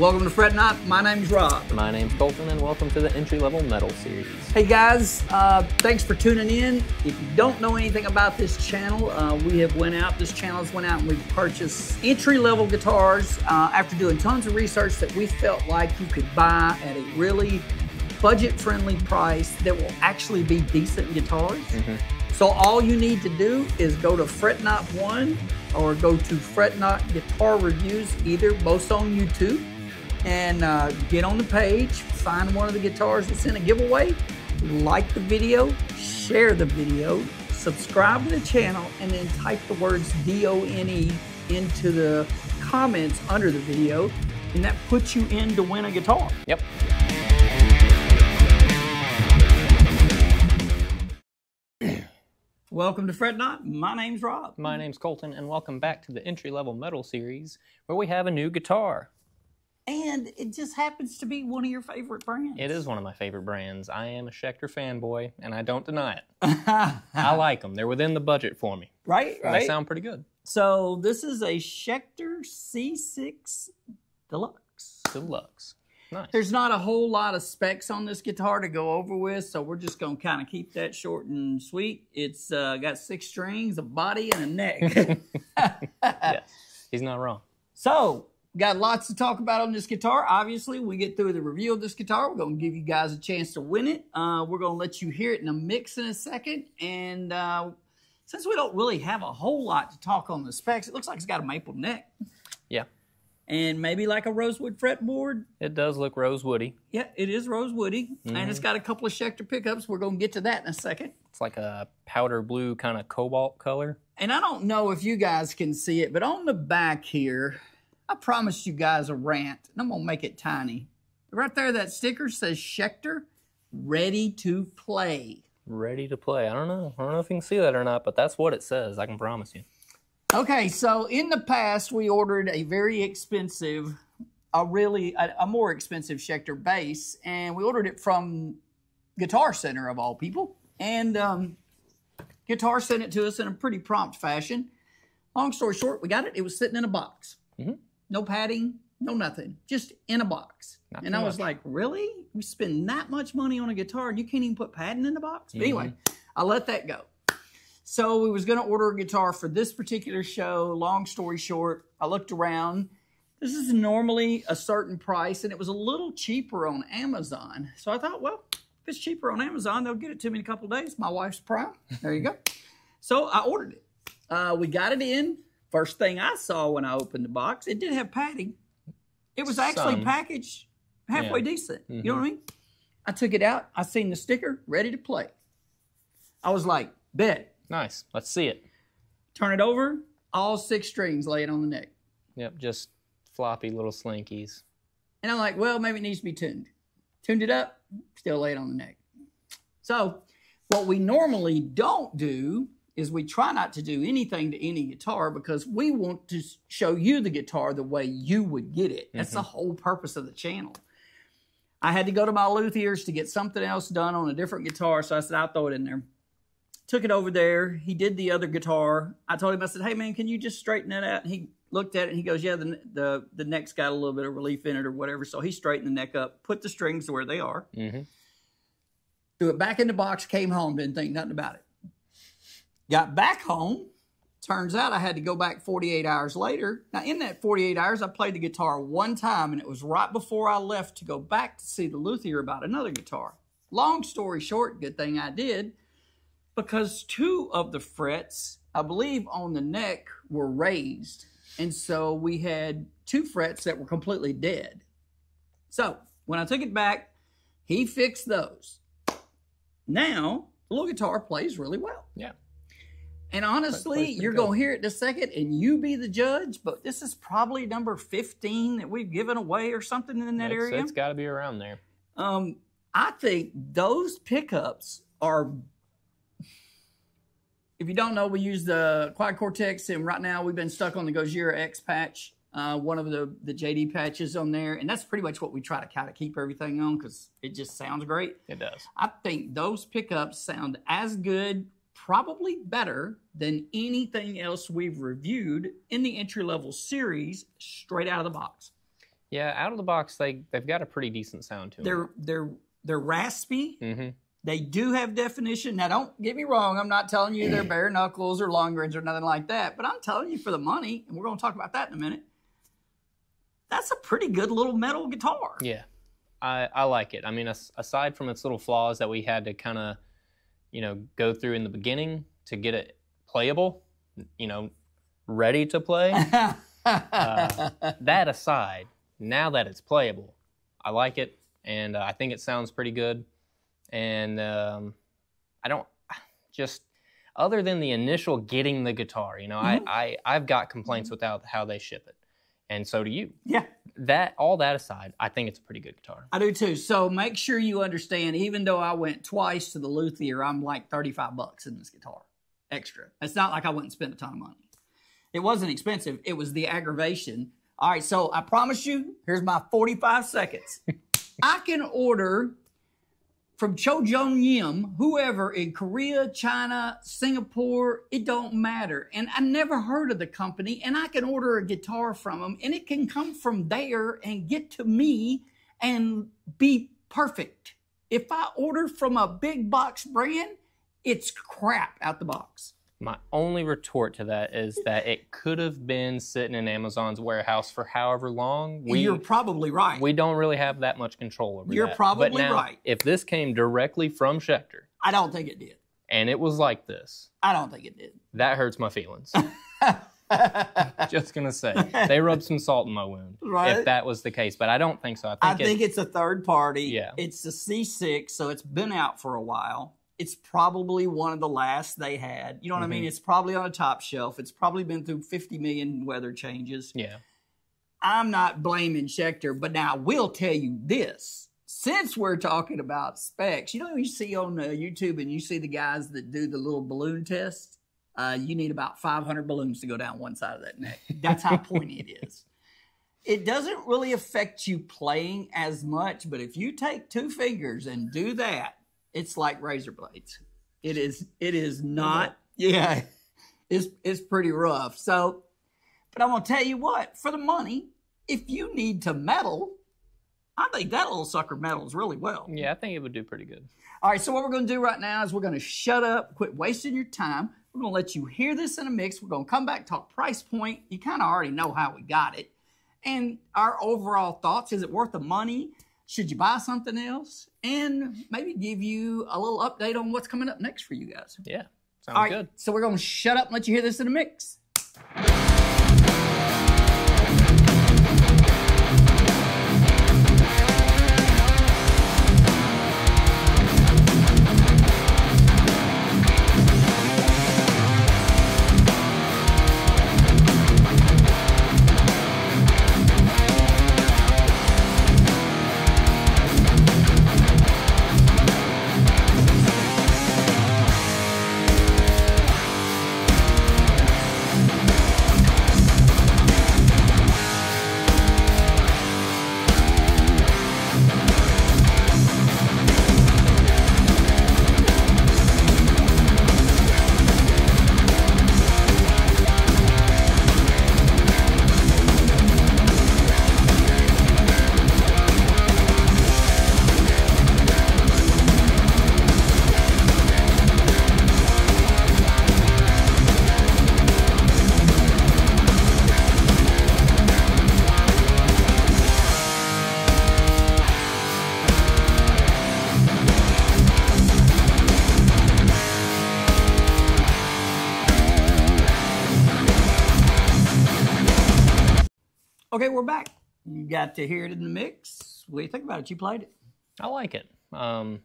Welcome to Fret Not. My name's Rob. My name's Colton, and welcome to the entry-level metal series. Hey guys, thanks for tuning in. If you don't know anything about this channel, this channel's went out and we've purchased entry-level guitars after doing tons of research that we felt like you could buy at a really budget-friendly price that will actually be decent guitars. So all you need to do is go to Fret Not 1 or go to Fret Not Guitar Reviews, both on YouTube, and get on the page, find one of the guitars that's in a giveaway, like the video, share the video, subscribe to the channel, and then type the words D-O-N-E into the comments under the video, and that puts you in to win a guitar. Yep. Welcome to Fret Not. My name's Rob. My name's Colton, and welcome back to the entry-level metal series where we have a new guitar. And it just happens to be one of your favorite brands. It is one of my favorite brands. I am a Schecter fanboy, and I don't deny it. I like them. They're within the budget for me. Right. They sound pretty good. So this is a Schecter C6 Deluxe. Nice. There's not a whole lot of specs on this guitar to go over with, so we're just going to kind of keep that short and sweet. It's got 6 strings, a body, and a neck. Yeah, he's not wrong. So, got lots to talk about on this guitar. Obviously, we get through the review of this guitar. We're going to give you guys a chance to win it. We're going to let you hear it in a mix in a second, and since we don't really have a whole lot to talk on the specs, it looks like it's got a maple neck. Yeah. And maybe like a rosewood fretboard. It does look rosewoody. Yeah, it is rosewoody. And it's got a couple of Schecter pickups. We're going to get to that in a second. It's like a powder blue kind of cobalt color. And I don't know if you guys can see it, but on the back here, I promised you guys a rant, and I'm going to make it tiny. Right there, that sticker says Schecter, ready to play. Ready to play. I don't know. I don't know if you can see that or not, but that's what it says. I can promise you. Okay, so in the past, we ordered a very expensive, a more expensive Schecter bass, and we ordered it from Guitar Center, of all people. And Guitar sent it to us in a pretty prompt fashion. Long story short, we got it. It was sitting in a box. No padding, no nothing, just in a box. And I was like, really? We spend that much money on a guitar, and you can't even put padding in the box? But anyway, I let that go. So we was going to order a guitar for this particular show. Long story short, I looked around. This is normally a certain price, and it was a little cheaper on Amazon. So I thought, well, if it's cheaper on Amazon, they'll get it to me in a couple of days. My wife's proud. There you go. So I ordered it. We got it in. First thing I saw when I opened the box, it did have padding. It was actually packaged halfway decent. You know what I mean? I took it out. I seen the sticker, ready to play. I was like, bet. Nice. Let's see it. Turn it over. All 6 strings laying on the neck. Yep, just floppy little slinkies. And I'm like, well, maybe it needs to be tuned. Tuned it up, still lay it on the neck. So what we normally don't do is we try not to do anything to any guitar because we want to show you the guitar the way you would get it. That's the whole purpose of the channel. I had to go to my luthiers to get something else done on a different guitar, so I said, I'll throw it in there. Took it over there. He did the other guitar. I told him, I said, hey, man, can you just straighten that out? And he looked at it, and he goes, yeah, the neck's got a little bit of relief in it or whatever. So he straightened the neck up, put the strings where they are, threw it back in the box, came home, didn't think nothing about it. Got back home. Turns out I had to go back 48 hours later. Now, in that 48 hours, I played the guitar one time, and it was right before I left to go back to see the luthier about another guitar. Long story short, good thing I did. Because 2 of the frets, I believe, on the neck were raised. And so we had 2 frets that were completely dead. So when I took it back, he fixed those. Now, the little guitar plays really well. Yeah. And honestly, you're going to hear it in a second, and you be the judge, but this is probably number 15 that we've given away or something in that area. It's got to be around there. I think those pickups are... If you don't know, we use the Quad Cortex, and right now we've been stuck on the Gojira X patch, one of the JD patches on there, and that's pretty much what we try to kind of keep everything on because it just sounds great. It does. I think those pickups sound as good, probably better, than anything else we've reviewed in the entry-level series straight out of the box. Yeah, out of the box, they've got a pretty decent sound to them. They're raspy. Mm-hmm. They do have definition. Now, don't get me wrong. I'm not telling you they're bare knuckles or long rings or nothing like that. But I'm telling you, for the money, and we're going to talk about that in a minute, that's a pretty good little metal guitar. Yeah, I like it. I mean, aside from its little flaws that we had to kind of, go through in the beginning to get it playable, ready to play. That aside, now that it's playable, I like it, and I think it sounds pretty good. And other than the initial getting the guitar, mm-hmm. I've got complaints without how they ship it, and so do you. Yeah. All that aside, I think it's a pretty good guitar. I do too. So make sure you understand, even though I went twice to the luthier, I'm like $35 in this guitar extra. It's not like I wouldn't spend a ton of money. It wasn't expensive. It was the aggravation. All right, so I promise you, here's my 45 seconds. I can order from Chojong-yim, whoever, in Korea, China, Singapore, it don't matter. And I never heard of the company, and I can order a guitar from them, and it can come from there and get to me and be perfect. If I order from a big box brand, it's crap out the box. My only retort to that is that it could have been sitting in Amazon's warehouse for however long. You're probably right. We don't really have that much control over that. You're probably right. If this came directly from Schecter. I don't think it did. And it was like this. I don't think it did. That hurts my feelings. Just going to say, they rubbed some salt in my wound, right? If that was the case. But I don't think so. I think it's a third party. Yeah. It's a C6, so it's been out for a while. It's probably one of the last they had. You know what mm-hmm. I mean? It's probably on a top shelf. It's probably been through 50 million weather changes. Yeah. I'm not blaming Schecter, but now I will tell you this. Since we're talking about specs, you see on YouTube and you see the guys that do the little balloon test? You need about 500 balloons to go down one side of that neck. That's how pointy it is. It doesn't really affect you playing as much, but if you take two fingers and do that, it's like razor blades. It is not. Yeah, it's pretty rough. So, but I'm gonna tell you what, for the money, if you need to metal, I think that little sucker metals really well. Yeah, I think it would do pretty good. All right, so what we're gonna do right now is we're gonna shut up, quit wasting your time. We're gonna let you hear this in a mix. We're gonna come back, talk price point. You kind of already know how we got it, and our overall thoughts. Is it worth the money? Should you buy something else? And maybe give you a little update on what's coming up next for you guys. Yeah, sounds all right, good. So we're going to shut up and let you hear this in a mix. Okay, we're back. You got to hear it in the mix. What do you think about it? You played it. I like it. I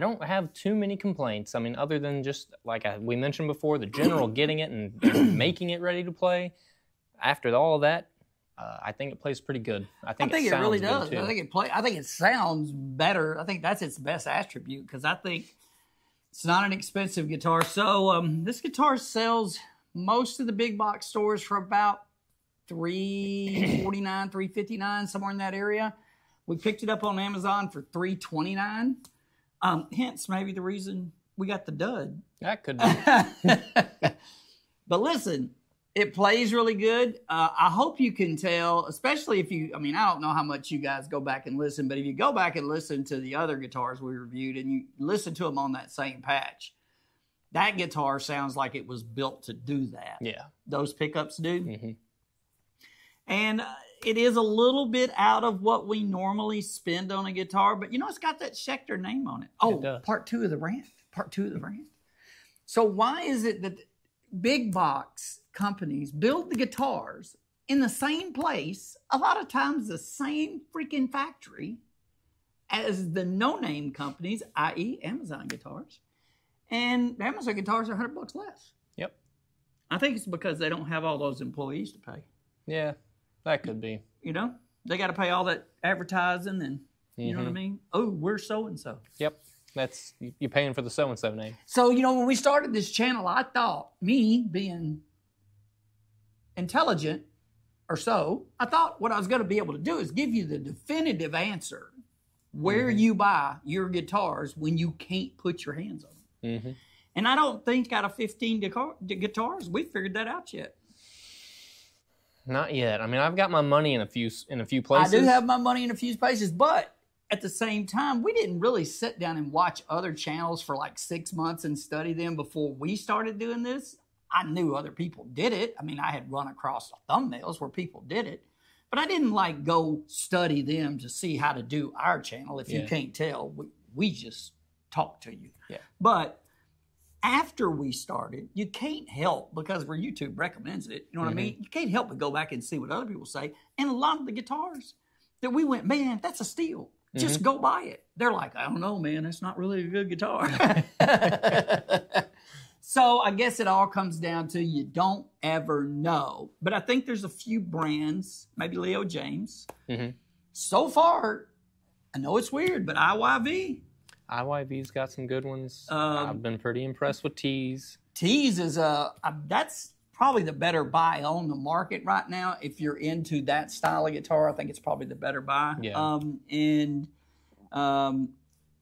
don't have too many complaints. I mean, other than just, like we mentioned before, the general getting it and making it ready to play. After all that, I think it plays pretty good. I think it sounds really does. Good too. I think it sounds better. I think that's its best attribute, because I think it's not an expensive guitar. So this guitar sells most of the big box stores for about $349, $359, somewhere in that area. We picked it up on Amazon for $329. Hence, maybe the reason we got the dud. That could be. But listen, It plays really good. I hope you can tell, especially if you, I mean, I don't know how much you guys go back and listen, but if you go back and listen to the other guitars we reviewed and you listen to them on that same patch, that guitar sounds like it was built to do that. Yeah. Those pickups do. Mm-hmm. And it is a little bit out of what we normally spend on a guitar, but you know, it's got that Schecter name on it. Oh, it part two of the rant. So why is it that big box companies build the guitars in the same place, a lot of times the same freaking factory as the no-name companies, i.e. Amazon guitars, and the Amazon guitars are $100 less? Yep. I think it's because they don't have all those employees to pay. Yeah, that could be. You know, they got to pay all that advertising and, you know what I mean? Oh, we're so-and-so. Yep. That's, you're paying for the so-and-so name. So, you know, when we started this channel, I thought, me being intelligent or so, I thought what I was going to be able to do is give you the definitive answer where you buy your guitars when you can't put your hands on them. And I don't think out of 15 guitars, we figured that out yet. Not yet. I mean, I've got my money in a few places. I do have my money in a few places, but at the same time, we didn't really sit down and watch other channels for like 6 months and study them before we started doing this. I knew other people did it. I mean, I had run across thumbnails where people did it, but I didn't like go study them to see how to do our channel. If you can't tell, we just talk to you. Yeah. But after we started, you can't help, because where YouTube recommends it, you know what I mean? You can't help but go back and see what other people say. And a lot of the guitars that we went, man, that's a steal. Just go buy it. They're like, I don't know, man, that's not really a good guitar. So I guess it all comes down to you don't ever know. But I think there's a few brands, maybe Leo James. So far, I know it's weird, but IYV. IYV's got some good ones. I've been pretty impressed with Tease. Tease is that's probably the better buy on the market right now. If you're into that style of guitar, I think it's probably the better buy. Yeah.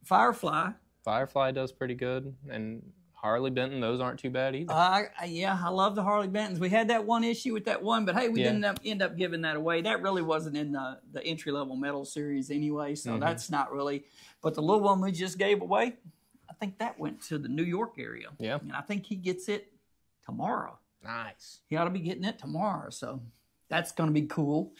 Firefly. Firefly does pretty good. And Harley Benton, those aren't too bad either. Yeah, I love the Harley Bentons. We had that one issue with that one, but hey, we didn't end up giving that away. That really wasn't in the entry-level metal series anyway, so that's not really. But the little one we just gave away, I think that went to the New York area. Yeah. And I think he gets it tomorrow. Nice. He ought to be getting it tomorrow, so that's going to be cool.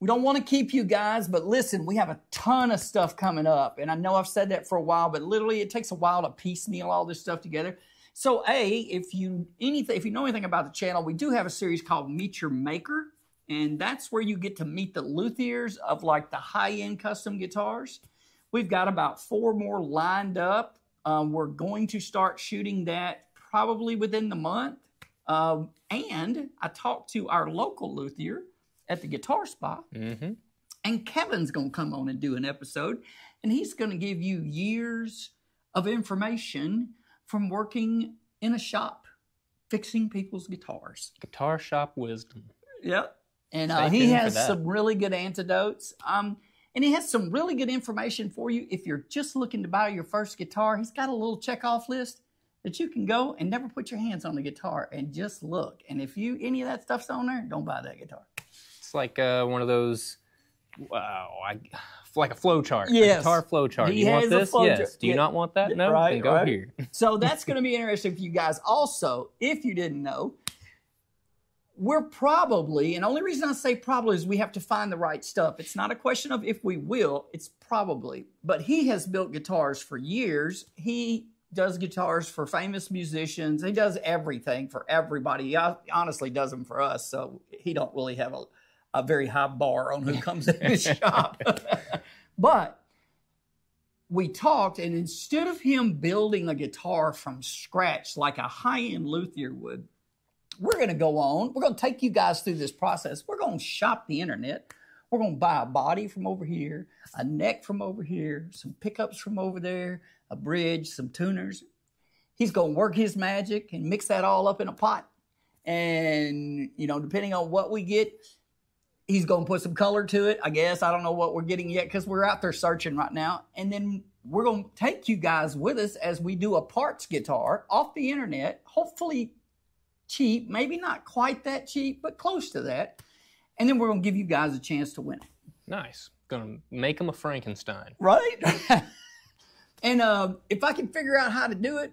We don't want to keep you guys, but listen, we have a ton of stuff coming up. And I know I've said that for a while, but literally it takes a while to piecemeal all this stuff together. So, if you know anything about the channel, we do have a series called Meet Your Maker. And that's where you get to meet the luthiers of, like, the high-end custom guitars. We've got about 4 more lined up. We're going to start shooting that probably within the month. And I talked to our local luthier at the Guitar Spa, and Kevin's going to come on and do an episode, and he's going to give you years of information from working in a shop, fixing people's guitars. Guitar shop wisdom. Yep. And he has some really good antidotes, and he has some really good information for you if you're just looking to buy your first guitar. He's got a little checkoff list that you can go and never put your hands on the guitar and just look. And if you any of that stuff's on there, don't buy that guitar. It's like one of those, like a flow chart, a guitar flow chart. You want this? Yes. Do you not want that? No? Right, then go here. So that's going to be interesting for you guys. Also, if you didn't know, we're probably, and the only reason I say probably is we have to find the right stuff. It's not a question of if we will, it's probably. But he has built guitars for years. He does guitars for famous musicians. He does everything for everybody. He honestly does them for us, so he don't really have a very high bar on who comes in his shop. But we talked, and instead of him building a guitar from scratch like a high-end luthier would, we're going to go on. We're going to take you guys through this process. We're going to shop the internet. We're going to buy a body from over here, a neck from over here, some pickups from over there, a bridge, some tuners. He's going to work his magic and mix that all up in a pot. And, you know, depending on what we get, he's going to put some color to it, I guess. I don't know what we're getting yet because we're out there searching right now. And then we're going to take you guys with us as we do a parts guitar off the internet, hopefully cheap, maybe not quite that cheap, but close to that. And then we're going to give you guys a chance to win it. Nice. Going to make them a Frankenstein. Right? And if I can figure out how to do it,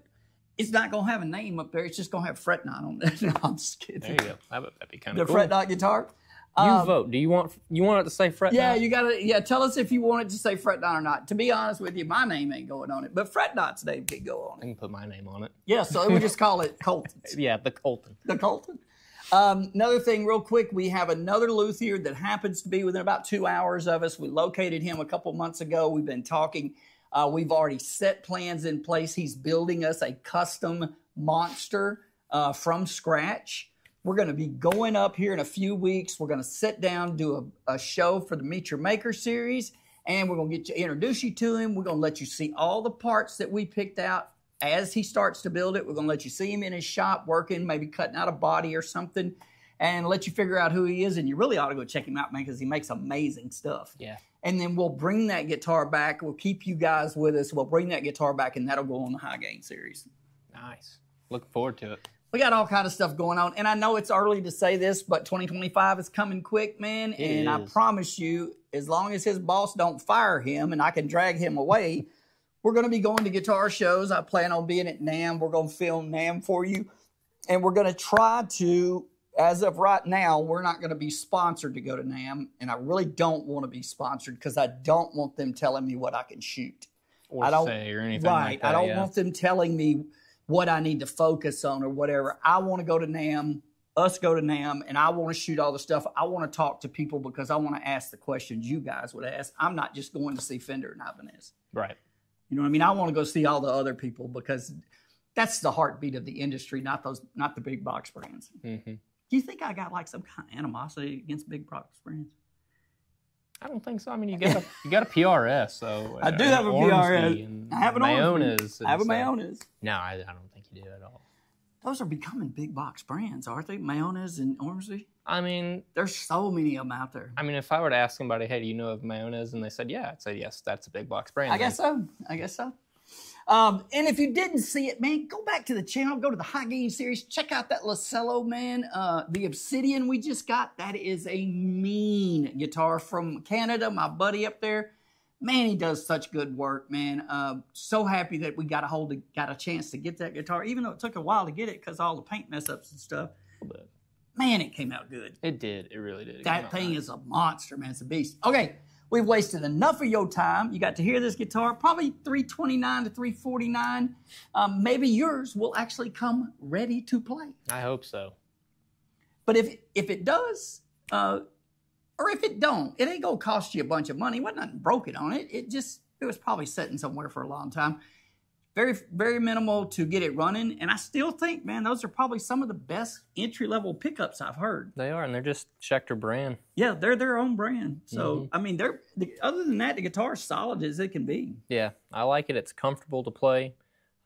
it's not going to have a name up there. It's just going to have Fret Not on it. No, I'm just kidding. There you go. I bet that'd be kind of cool. The Fret Not guitar. You vote. Do you want it to say Fret Not? Yeah, you gotta. Yeah, tell us if you want it to say Fret Not or not. To be honest with you, my name ain't going on it, but Fret Not's name could go on it. I can put my name on it. Yeah, so we just call it Colton's. Yeah, the Colton. The Colton. Another thing, real quick, we have another luthier that happens to be within about 2 hours of us. We located him a couple months ago. We've been talking. We've already set plans in place. He's building us a custom monster from scratch. We're going to be going up here in a few weeks. We're going to sit down, do a show for the Meet Your Maker series, and we're going to introduce you to him. We're going to let you see all the parts that we picked out as he starts to build it. We're going to let you see him in his shop working, maybe cutting out a body or something, and let you figure out who he is. And you really ought to go check him out, man, because he makes amazing stuff. Yeah. And then we'll bring that guitar back. We'll keep you guys with us. We'll bring that guitar back, and that'll go on the High Gain series. Nice. Looking forward to it. We got all kind of stuff going on, and I know it's early to say this, but 2025 is coming quick, man, and I promise you, as long as his boss don't fire him and I can drag him away, we're going to be going to guitar shows. I plan on being at NAMM. We're going to film NAMM for you, and we're going to try to, as of right now, we're not going to be sponsored to go to NAMM, and I really don't want to be sponsored because I don't want them telling me what I can shoot. Or say or anything like that. I don't want them telling me what I need to focus on or whatever. I want to go to NAMM, us go to NAMM, and I want to shoot all the stuff. I want to talk to people because I want to ask the questions you guys would ask. I'm not just going to see Fender and Ibanez. Right. You know what I mean? I want to go see all the other people because that's the heartbeat of the industry, not the big box brands. Mm-hmm. Do you think I got like some kind of animosity against big box brands? I don't think so. I mean, you got a PRS, so I do have a PRS. I have an Mayones. I have a Mayones. No, I don't think you do at all. Those are becoming big box brands, aren't they? Mayones and Ormsby. I mean, there's so many of them out there. I mean, if I were to ask somebody, hey, do you know of Mayones, and they said yeah, I'd say yes, that's a big box brand. I guess so. I guess so. And if you didn't see it, man, go back to the channel, go to the High Gain series, check out that Licello, man, the Obsidian we just got. That is a mean guitar from Canada, my buddy up there. Man, he does such good work, man. So happy that we got a chance to get that guitar, even though it took a while to get it because all the paint mess ups and stuff. But man, it came out good. It did. It really did. That thing is a monster, man. It's a beast. Okay. We've wasted enough of your time. You got to hear this guitar, probably 329 to 349. Maybe yours will actually come ready to play. I hope so. But if it does, or if it don't, it ain't going to cost you a bunch of money. It wasn't nothing broken on it. It was probably sitting somewhere for a long time. Very, very minimal to get it running. And I still think, man, those are probably some of the best entry-level pickups I've heard. They are, and they're just Schecter brand. Yeah, they're their own brand. So, I mean, other than that, the guitar's solid as it can be. Yeah, I like it. It's comfortable to play.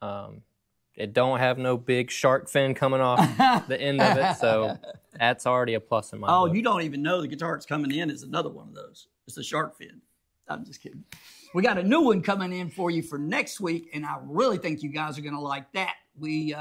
It don't have no big shark fin coming off the end of it, so that's already a plus in my book. You don't even know the guitar that's coming in is another one of those. It's a shark fin. I'm just kidding. We got a new one coming in for you for next week, and I really think you guys are going to like that. We've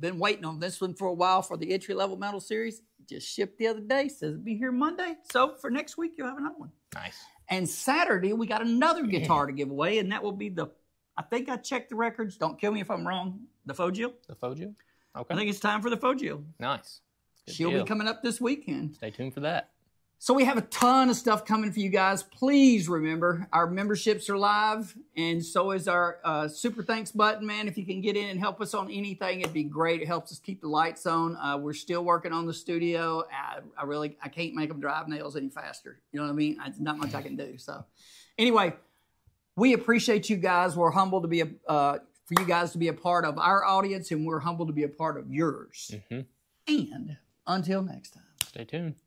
been waiting on this one for a while for the entry-level metal series. Just shipped the other day. Says it'll be here Monday. So for next week, you'll have another one. Nice. And Saturday, we got another guitar to give away, and that will be the, I think I checked the records. Don't kill me if I'm wrong. The Fogil. The Fogil? Okay. I think it's time for the Fogil. Nice. Good She'll deal. Be coming up this weekend. Stay tuned for that. So we have a ton of stuff coming for you guys. Please remember, our memberships are live, and so is our super thanks button, man. If you can get in and help us on anything, it'd be great. It helps us keep the lights on. We're still working on the studio. I can't make them drive nails any faster. You know what I mean? There's not much I can do. So anyway, we appreciate you guys. We're humbled to be for you guys to be a part of our audience, and we're humbled to be a part of yours. And until next time. Stay tuned.